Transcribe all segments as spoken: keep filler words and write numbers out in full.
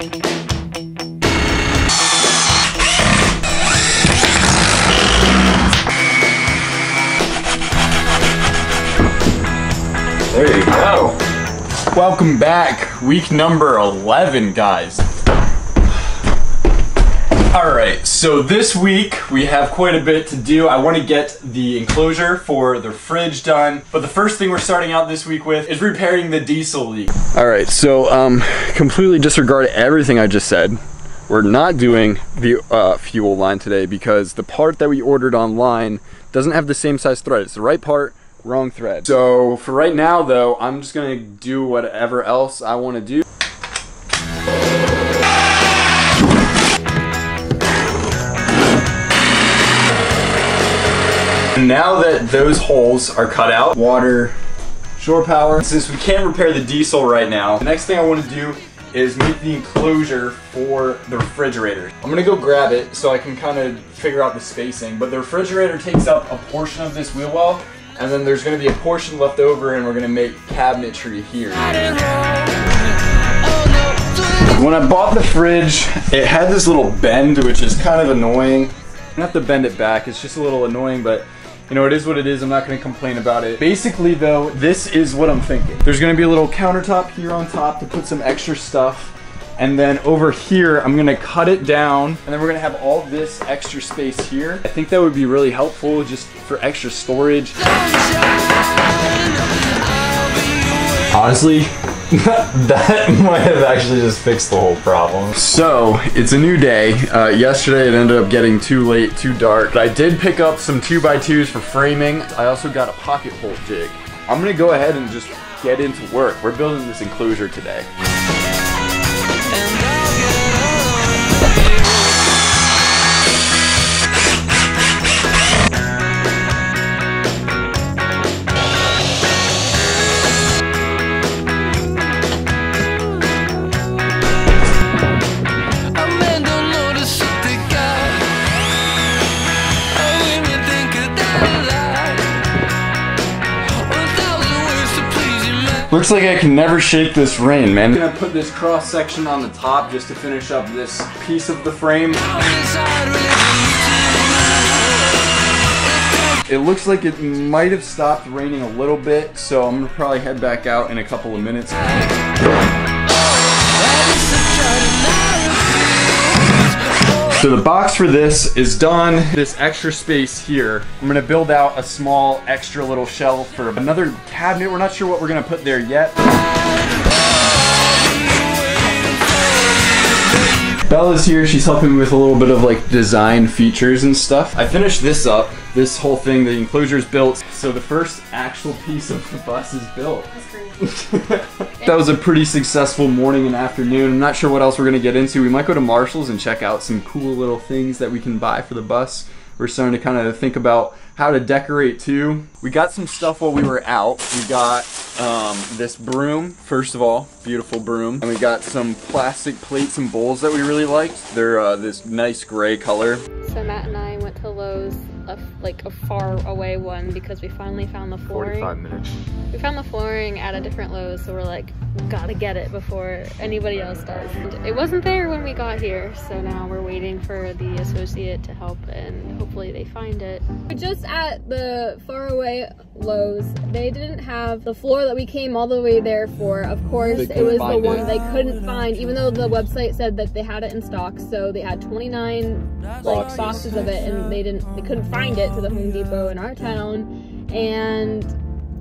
There you go. Welcome back. Week number eleven, guys. Alright, so this week we have quite a bit to do. I want to get the enclosure for the fridge done, but the first thing we're starting out this week with is repairing the diesel leak. Alright, so um, completely disregard everything I just said. We're not doing the uh, fuel line today because the part that we ordered online doesn't have the same size thread. It's the right part, wrong thread. So for right now though, I'm just going to do whatever else I want to do. Now that those holes are cut out, water, shore power, since we can't repair the diesel right now, the next thing I want to do is make the enclosure for the refrigerator. I'm going to go grab it so I can kind of figure out the spacing, but the refrigerator takes up a portion of this wheel well, and then there's going to be a portion left over and we're going to make cabinetry here. When I bought the fridge, it had this little bend, which is kind of annoying. I have to bend it back. It's just a little annoying, but you know, it is what it is. I'm not going to complain about it. Basically though, this is what I'm thinking. There's going to be a little countertop here on top to put some extra stuff. And then over here, I'm going to cut it down. And then we're going to have all this extra space here. I think that would be really helpful just for extra storage. Honestly, that might have actually just fixed the whole problem. So, it's a new day. Uh, yesterday it ended up getting too late, too dark. But I did pick up some two by twos for framing. I also got a pocket hole jig. I'm gonna go ahead and just get into work. We're building this enclosure today. Looks like I can never shake this rain, man. I'm gonna put this cross section on the top just to finish up this piece of the frame. It looks like it might have stopped raining a little bit, so I'm gonna probably head back out in a couple of minutes. So the box for this is done. This extra space here, I'm gonna build out a small extra little shelf for another cabinet. We're not sure what we're gonna put there yet. Bella's here, she's helping me with a little bit of like design features and stuff. I finished this up, this whole thing, the enclosure is built. So the first actual piece of the bus is built. That's crazy. That was a pretty successful morning and afternoon. I'm not sure what else we're gonna get into. We might go to Marshall's and check out some cool little things that we can buy for the bus. We're starting to kind of think about how to decorate too. We got some stuff while we were out. We got um, this broom, first of all, beautiful broom. And we got some plastic plates and bowls that we really liked. They're uh, this nice gray color. So Matt and I went to Lowe's, a, like a far away one, because we finally found the flooring. forty-five minutes. We found the flooring at a different Lowe's, so we're like, gotta get it before anybody else does. And it wasn't there when we got here, so now we're waiting for the associate to help and hopefully they find it. We're just at the faraway Lowe's. They didn't have the floor that we came all the way there for. Of course, it was the one they couldn't find, even though the website said that they had it in stock. So they had twenty-nine like boxes of it, and they didn't, they couldn't find it to the Home Depot in our town. And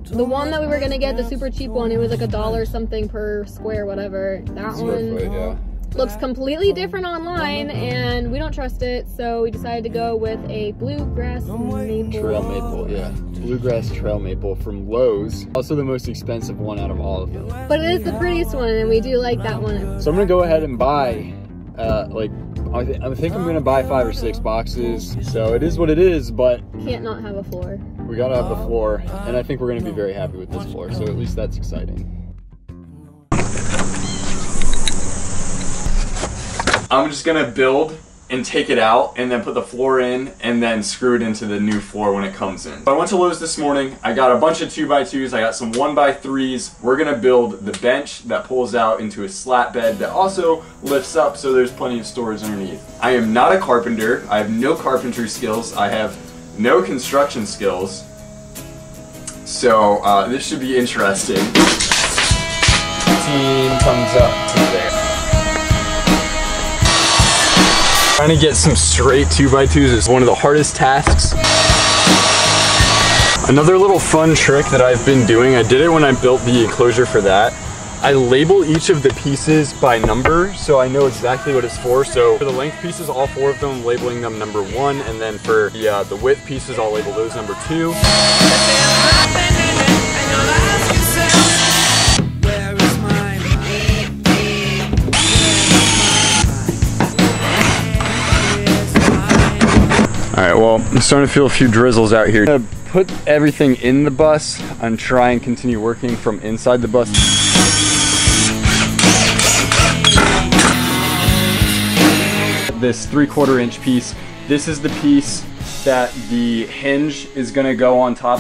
the one that we were gonna get, the super cheap one, it was like a dollar something per square, whatever. That one looks completely different online and we don't trust it, so we decided to go with a bluegrass maple. Trail maple, yeah. Bluegrass trail maple from Lowe's. Also the most expensive one out of all of them. But it is the prettiest one and we do like that one. So I'm gonna go ahead and buy, uh, like, I, th I think I'm gonna buy five or six boxes. So it is what it is, but. Can't not have a floor. We gotta have the floor, and I think we're gonna be very happy with this floor, so at least that's exciting. I'm just gonna build and take it out and then put the floor in and then screw it into the new floor when it comes in. So I went to Lowe's this morning. I got a bunch of two by twos. I got some one by threes. We're going to build the bench that pulls out into a slat bed that also lifts up, so there's plenty of storage underneath. I am not a carpenter. I have no carpentry skills. I have no construction skills. So uh, this should be interesting. Team comes up to there. Trying to get some straight two by twos is one of the hardest tasks. Another little fun trick that I've been doing, I did it when I built the enclosure for that. I label each of the pieces by number so I know exactly what it's for. So for the length pieces, all four of them, labeling them number one, and then for the, uh, the width pieces, I'll label those number two. All right, well, I'm starting to feel a few drizzles out here. I'm gonna put everything in the bus and try and continue working from inside the bus. This three-quarter inch piece, this is the piece that the hinge is gonna go on top.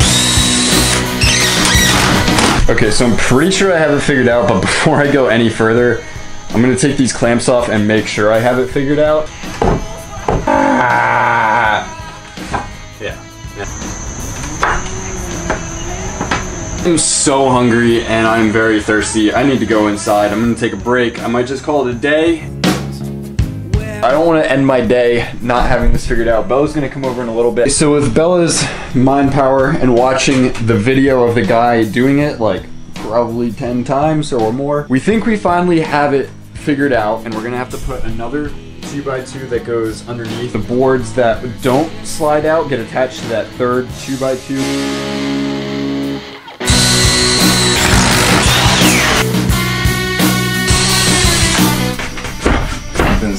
Okay, so I'm pretty sure I have it figured out, but before I go any further, I'm gonna take these clamps off and make sure I have it figured out. I'm so hungry and I'm very thirsty. I need to go inside. I'm gonna take a break. I might just call it a day. I don't want to end my day not having this figured out. Bella's gonna come over in a little bit. So with Bella's mind power and watching the video of the guy doing it like probably ten times or more, we think we finally have it figured out, and we're gonna have to put another two by two that goes underneath. The boards that don't slide out get attached to that third two by two.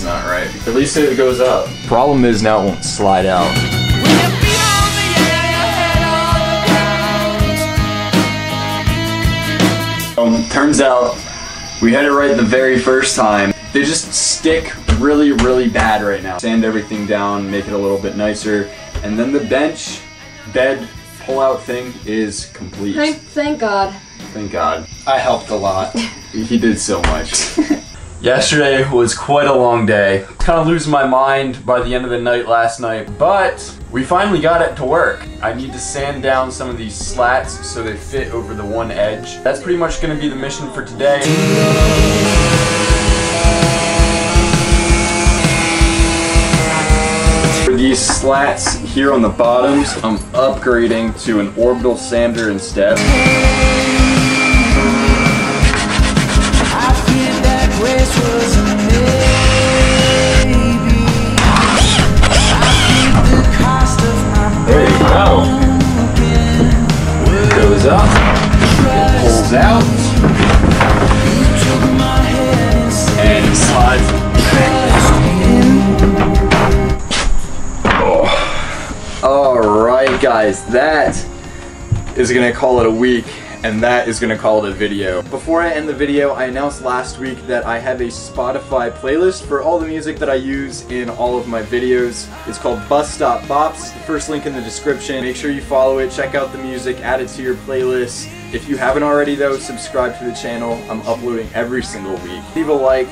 Not right. At least it goes up. Problem is now it won't slide out. Um, turns out we had it right the very first time. They just stick really, really bad right now. Sand everything down, make it a little bit nicer, and then the bench, bed, pull-out thing is complete. Thank, thank God. Thank God. I helped a lot. He did so much. Yesterday was quite a long day. Kind of losing my mind by the end of the night last night, but we finally got it to work. I need to sand down some of these slats so they fit over the one edge. That's pretty much gonna be the mission for today. For these slats here on the bottoms, I'm upgrading to an orbital sander instead. There you go. Goes up, it pulls out, and slides. Oh. Alright guys, that is gonna call it a week. And that is gonna call it a video. Before I end the video, I announced last week that I have a Spotify playlist for all the music that I use in all of my videos. It's called Bus Stop Bops. The first link in the description. Make sure you follow it, check out the music, add it to your playlist. If you haven't already though, subscribe to the channel. I'm uploading every single week. Leave a like,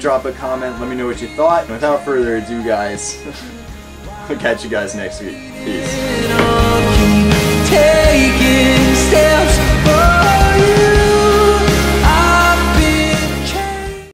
drop a comment, let me know what you thought. And without further ado guys, I'll catch you guys next week. Peace. Taking steps